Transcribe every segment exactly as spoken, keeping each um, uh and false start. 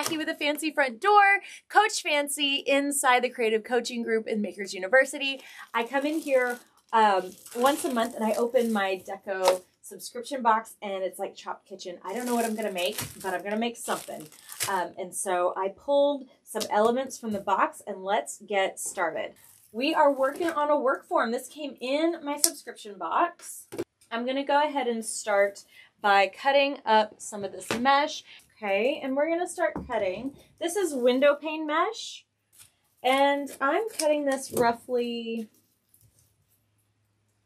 Jackie with a fancy front door, Coach Fancy inside the Creative Coaching Group in Makers University. I come in here um, once a month and I open my Deco subscription box, and it's like Chopped Kitchen. I don't know what I'm gonna make, but I'm gonna make something. Um, and so I pulled some elements from the box, and let's get started. We are working on a work form. This came in my subscription box. I'm gonna go ahead and start by cutting up some of this mesh. Okay, and we're gonna start cutting. This is window pane mesh, and I'm cutting this roughly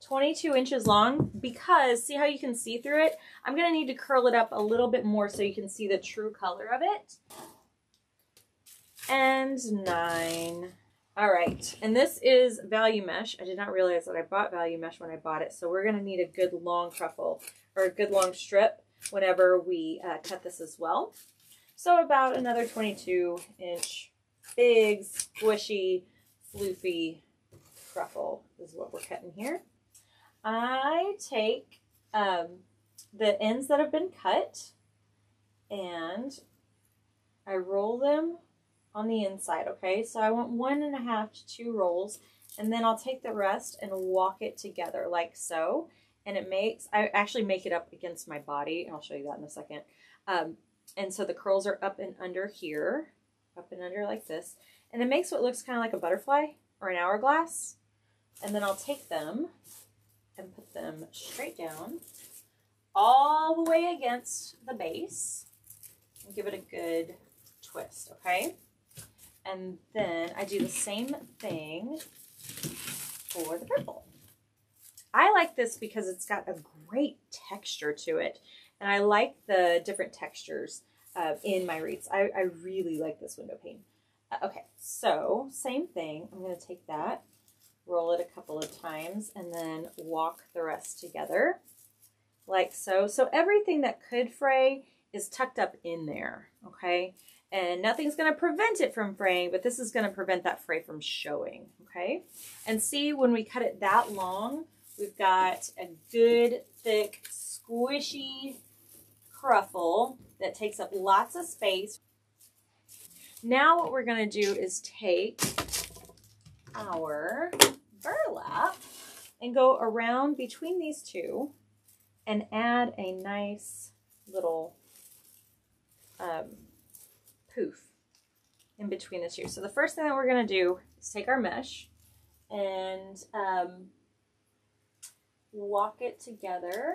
twenty-two inches long, because see how you can see through it? I'm gonna need to curl it up a little bit more so you can see the true color of it. And nine. All right, and this is value mesh. I did not realize that I bought value mesh when I bought it, so we're gonna need a good long truffle or a good long strip whenever we uh, cut this as well. So about another twenty-two inch big, squishy, floofy truffle is what we're cutting here. I take um, the ends that have been cut and I roll them on the inside, okay? So I want one and a half to two rolls, and then I'll take the rest and walk it together like so. And it makes, I actually make it up against my body, and I'll show you that in a second. Um, and so the curls are up and under here, up and under like this. And it makes what looks kind of like a butterfly or an hourglass. And then I'll take them and put them straight down all the way against the base and give it a good twist, okay? And then I do the same thing for the purple. I like this because it's got a great texture to it, and I like the different textures uh, in my wreaths. I, I really like this window pane. Uh, okay, so same thing. I'm going to take that, roll it a couple of times, and then walk the rest together like so. So everything that could fray is tucked up in there, okay? And nothing's going to prevent it from fraying, but this is going to prevent that fray from showing, okay? And see, when we cut it that long, we've got a good, thick, squishy cruffle that takes up lots of space. Now what we're going to do is take our burlap and go around between these two and add a nice little um, poof in between the two. So the first thing that we're going to do is take our mesh and um, walk it together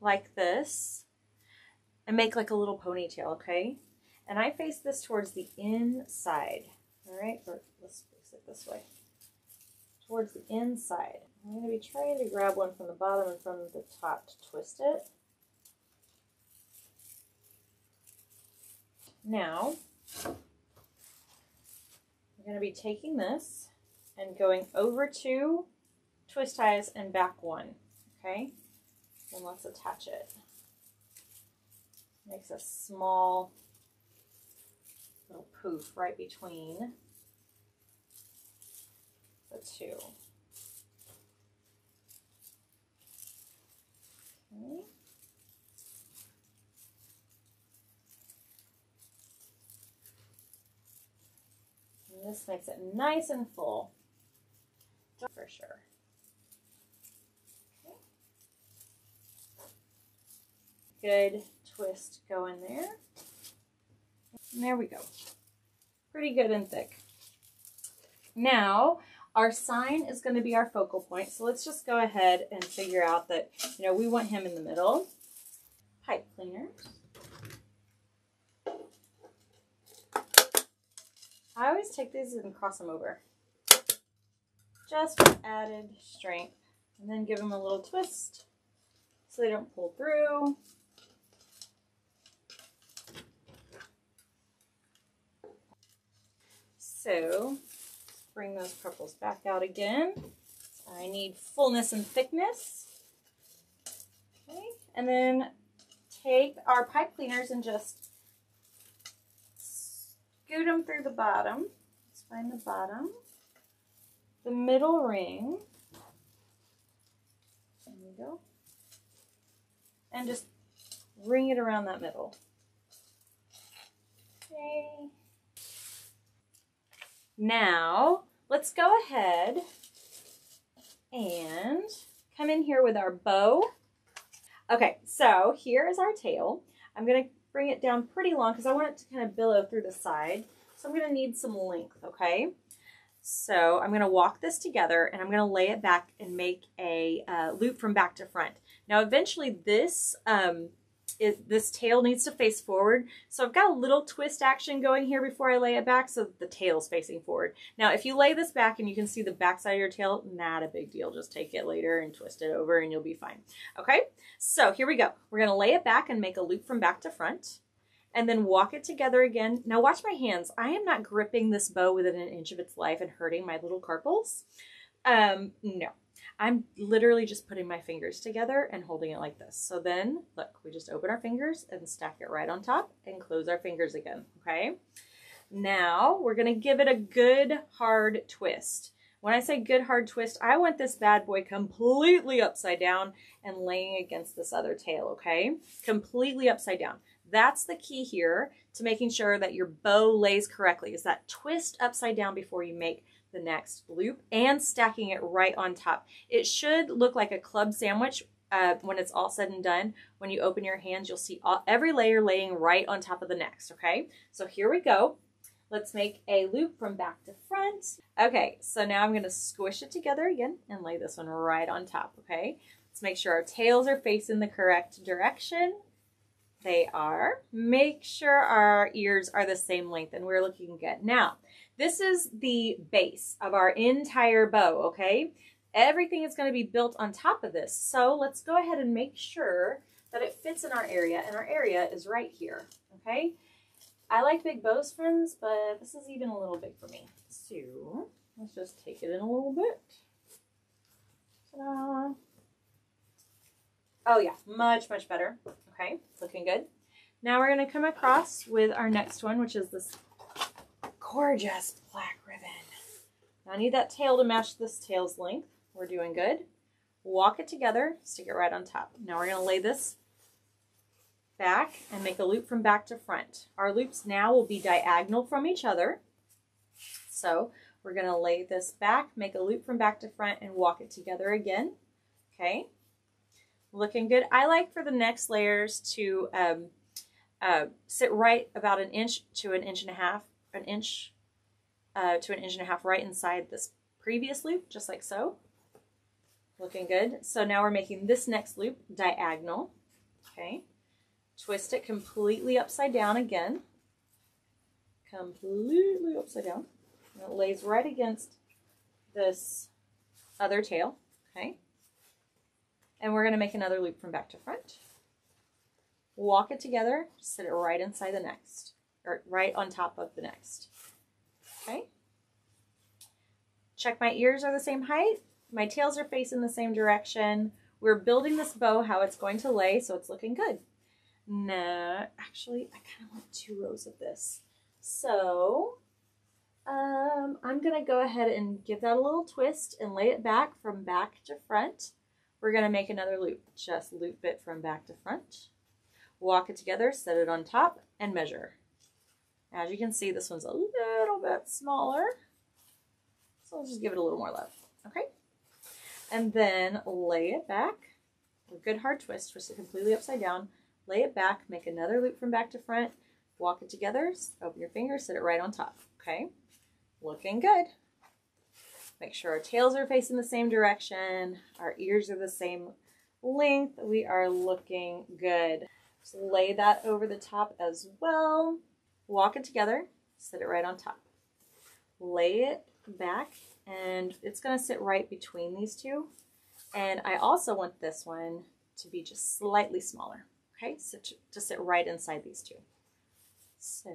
like this and make like a little ponytail, okay? And I face this towards the inside, all right? Or let's face it this way, towards the inside. I'm going to be trying to grab one from the bottom and from the top to twist it. Now, I'm going to be taking this and going over two twist ties and back one, okay? And let's attach it. Makes a small little poof right between the two. Okay. And this makes it nice and full for sure. Okay. Good twist going there. And there we go. Pretty good and thick. Now our sign is going to be our focal point. So let's just go ahead and figure out that, you know, we want him in the middle. Pipe cleaner. I always take these and cross them over just for added strength, and then give them a little twist so they don't pull through. So bring those purples back out again. I need fullness and thickness. Okay, and then take our pipe cleaners and just scoot them through the bottom. Let's find the bottom, the middle ring. There we go. And just ring it around that middle. Okay. Now, let's go ahead and come in here with our bow. Okay, so here is our tail. I'm going to bring it down pretty long because I want it to kind of billow through the side. So I'm going to need some length, okay? So I'm going to walk this together and I'm going to lay it back and make a uh, loop from back to front. Now eventually this, um, is, this tail needs to face forward. So I've got a little twist action going here before I lay it back so that the tail's facing forward. Now if you lay this back and you can see the back side of your tail, not a big deal. Just take it later and twist it over and you'll be fine. Okay, so here we go. We're going to lay it back and make a loop from back to front. And then walk it together again. Now watch my hands. I am not gripping this bow within an inch of its life and hurting my little carpals. Um, no, I'm literally just putting my fingers together and holding it like this. So then look, we just open our fingers and stack it right on top and close our fingers again, okay? Now we're gonna give it a good hard twist. When I say good hard twist, I want this bad boy completely upside down and laying against this other tail, okay? Completely upside down. That's the key here to making sure that your bow lays correctly, is that twist upside down before you make the next loop and stacking it right on top. It should look like a club sandwich uh, when it's all said and done. When you open your hands, you'll see all, every layer laying right on top of the next, okay? So here we go. Let's make a loop from back to front. Okay, so now I'm gonna squish it together again and lay this one right on top, okay? Let's make sure our tails are facing the correct direction. They are. Make sure our ears are the same length and we're looking good. Now, this is the base of our entire bow, okay? Everything is going to be built on top of this. So let's go ahead and make sure that it fits in our area, and our area is right here, okay? I like big bows, friends, but this is even a little big for me. So let's just take it in a little bit. Ta-da! Oh yeah, much, much better. Okay, looking good. Now we're gonna come across with our next one, which is this gorgeous black ribbon. Now I need that tail to match this tail's length. We're doing good. Walk it together, stick it right on top. Now we're gonna lay this back and make a loop from back to front. Our loops now will be diagonal from each other. So we're gonna lay this back, make a loop from back to front, and walk it together again, okay? Looking good. I like for the next layers to um, uh, sit right about an inch to an inch and a half, an inch uh, to an inch and a half right inside this previous loop, just like so. Looking good. So now we're making this next loop diagonal. Okay. Twist it completely upside down again. Completely upside down. And it lays right against this other tail. Okay. And we're going to make another loop from back to front. Walk it together, sit it right inside the next, or right on top of the next. Okay. Check my ears are the same height. My tails are facing the same direction. We're building this bow how it's going to lay, so it's looking good. No, actually, I kind of want two rows of this. So um, I'm going to go ahead and give that a little twist and lay it back from back to front. We're gonna make another loop, just loop it from back to front, walk it together, set it on top, and measure. As you can see, this one's a little bit smaller, so I'll just give it a little more love, okay? And then lay it back, a good hard twist, twist it completely upside down, lay it back, make another loop from back to front, walk it together, open your fingers, sit it right on top, okay? Looking good. Make sure our tails are facing the same direction. Our ears are the same length. We are looking good. Just lay that over the top as well. Walk it together, sit it right on top. Lay it back, and it's gonna sit right between these two. And I also want this one to be just slightly smaller, okay? So to, to sit right inside these two. So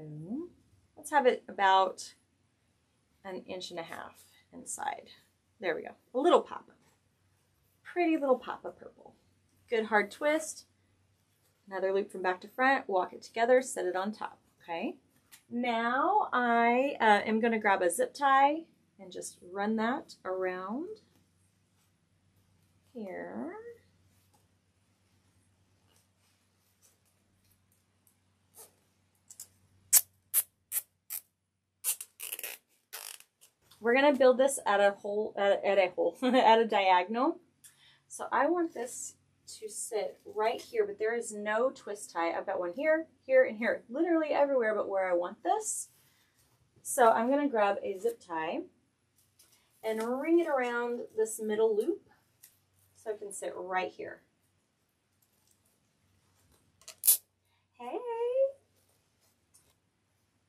let's have it about an inch and a half inside. There we go. A little pop up. Pretty little pop of purple. Good hard twist. Another loop from back to front. Walk it together. Set it on top. Okay. Now I uh, am going to grab a zip tie and just run that around here. we're going to build this at a hole, at, at a hole, at a diagonal. So I want this to sit right here, but there is no twist tie. I've got one here, here, and here, literally everywhere but where I want this. So I'm going to grab a zip tie and ring it around this middle loop so it can sit right here. Hey!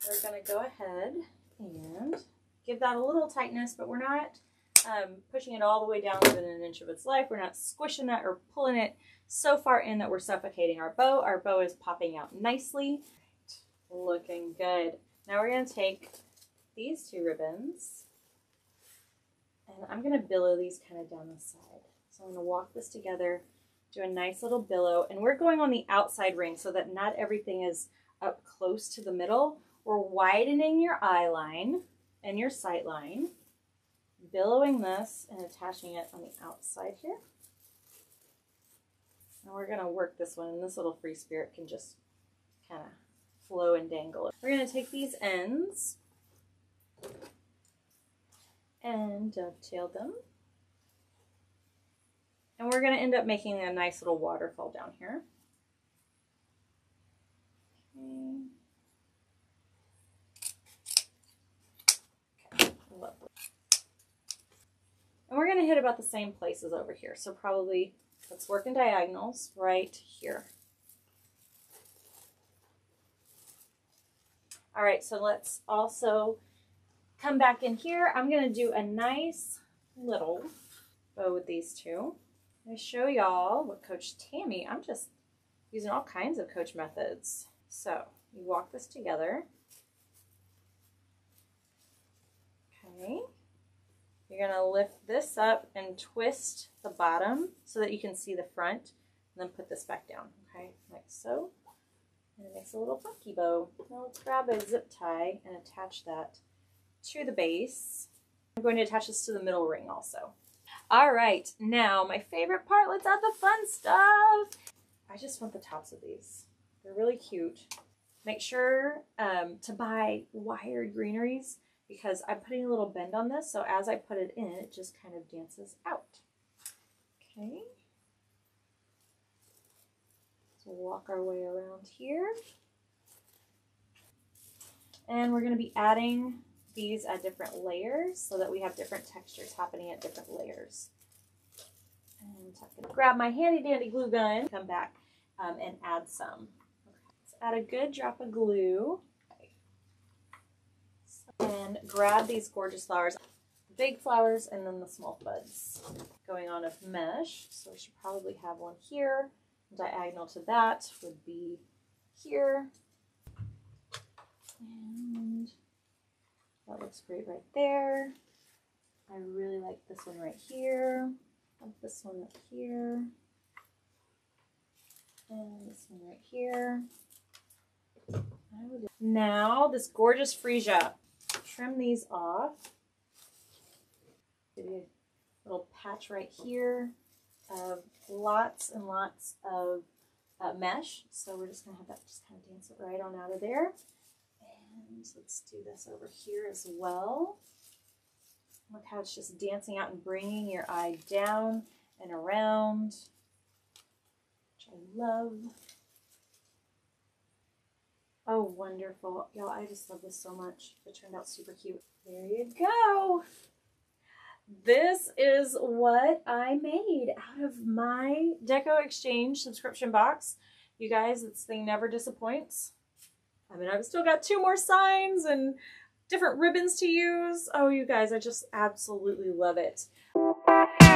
We're going to go ahead and give that a little tightness, but we're not um, pushing it all the way down within an inch of its life. We're not squishing that or pulling it so far in that we're suffocating our bow. Our bow is popping out nicely. Looking good. Now we're going to take these two ribbons and I'm going to billow these kind of down the side. So I'm going to walk this together, do a nice little billow, and we're going on the outside ring so that not everything is up close to the middle. We're widening your eye line and your sight line, billowing this and attaching it on the outside here. And we're going to work this one, and this little free spirit can just kind of flow and dangle. We're going to take these ends and dovetail them. And we're going to end up making a nice little waterfall down here. Okay. Okay. Lovely. And we're going to hit about the same places over here. So probably let's work in diagonals right here. All right, so let's also come back in here. I'm going to do a nice little bow with these two. I'm going to show y'all what Coach Tammy, I'm just using all kinds of coach methods. So you walk this together. Okay. You're going to lift this up and twist the bottom so that you can see the front, and then put this back down. Okay, like so. And it makes a little funky bow. Now let's grab a zip tie and attach that to the base. I'm going to attach this to the middle ring also. All right, now my favorite part, let's add the fun stuff. I just want the tops of these. They're really cute. Make sure um, to buy wired greeneries because I'm putting a little bend on this. So as I put it in, it just kind of dances out. Okay. Walk our way around here, and we're going to be adding these at different layers so that we have different textures happening at different layers. And grab my handy dandy glue gun, come back um, and add some. Let's add a good drop of glue and grab these gorgeous flowers, the big flowers and then the small buds going on of mesh. So we should probably have one here. Diagonal to that would be here, and that looks great right there. I really like this one right here, like this one up here, and this one right here. Now this gorgeous freesia, trim these off. Give you a little patch right here of lots and lots of uh, mesh. So we're just gonna have that just kind of dance it right on out of there. And let's do this over here as well. Look how it's just dancing out and bringing your eye down and around, which I love. Oh, wonderful. Y'all, I just love this so much. It turned out super cute. There you go. This is what I made out of my Deco Exchange subscription box. You guys, this thing never disappoints. I mean, I've still got two more signs and different ribbons to use. Oh, you guys, I just absolutely love it.